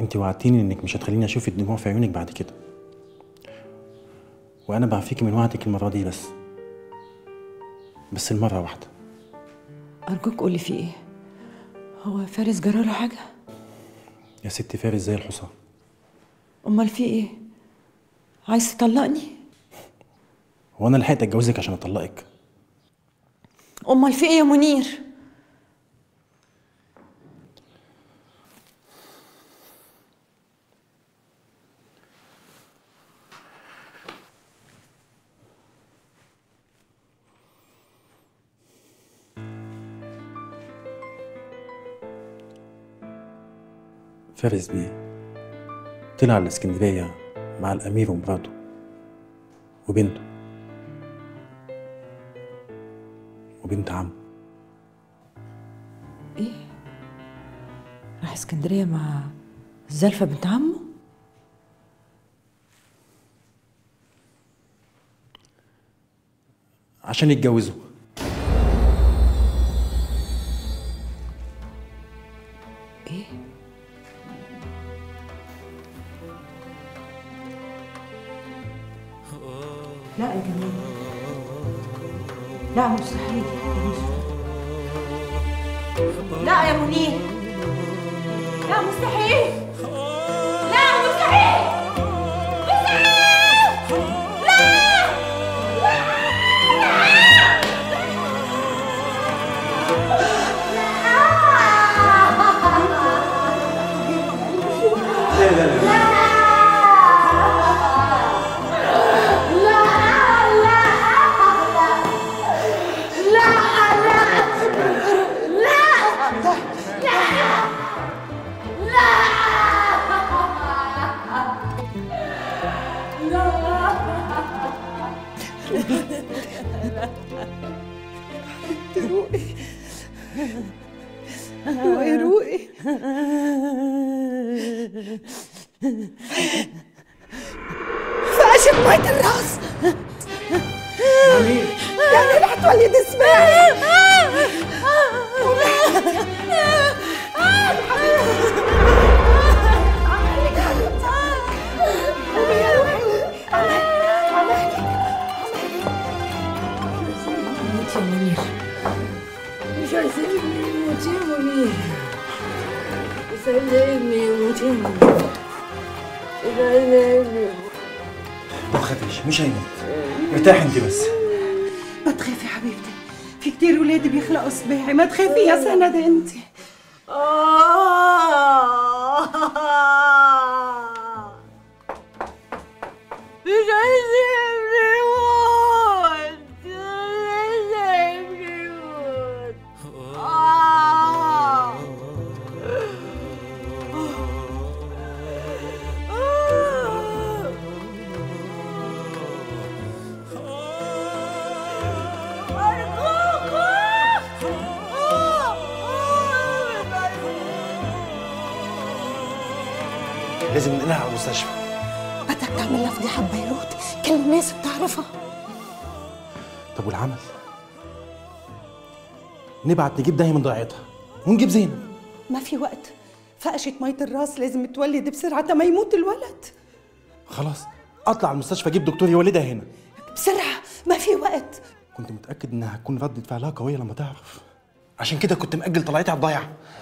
انت وعدتيني انك مش هتخليني اشوف الدموع في عيونك بعد كده، وانا بعفيكي من وعدك المره دي، بس المره واحده. ارجوك قولي في ايه؟ هو فارس جراله حاجه؟ يا ستي فارس زي الحصان. امال في ايه؟ عايز تطلقني؟ هو انا لحقت اتجوزك عشان اطلقك؟ امال في ايه يا منير؟ فارس بيه طلع الاسكندرية مع الأمير ومراته وبنته وبنت عمه. إيه؟ راح اسكندرية مع الزلفة بنت عمه؟ عشان يتجوزوا. إيه؟ لا يا جميل، لا مستحيل، لا يا منير، لا مستحيل، لا مستحيل، مستحيل، لا لا لا لا لا لا. روقي روقي روقي. فقشت ميه الراس يا منير، هتولدي اسماعيل. ما تخافيش، مش هيموت، ارتاحي انت بس. ما تخافي حبيبتي، في كتير ولادي بيخلقوا سباعي، ما تخافي يا سند انت. مش عايزة لازم ننقلها على المستشفى. بدك تعمل لها فضيحة ببيروت، كل الناس بتعرفها. طب والعمل؟ نبعت نجيب داهية من ضيعتها ونجيب زينب. ما في وقت، فقشت مية الراس، لازم تولد بسرعة ما يموت الولد. خلاص اطلع على المستشفى اجيب دكتور يولدها هنا بسرعة، ما في وقت. كنت متأكد انها هتكون ردة فعلها قوية لما تعرف، عشان كده كنت مأجل طلعتها على الضيعة.